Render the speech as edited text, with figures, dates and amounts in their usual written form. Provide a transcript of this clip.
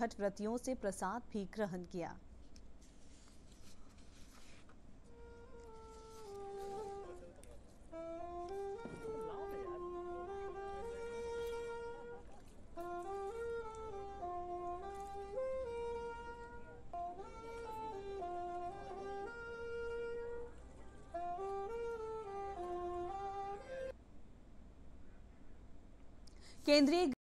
छठ व्रतियों से प्रसाद भी ग्रहण किया। केंद्रीय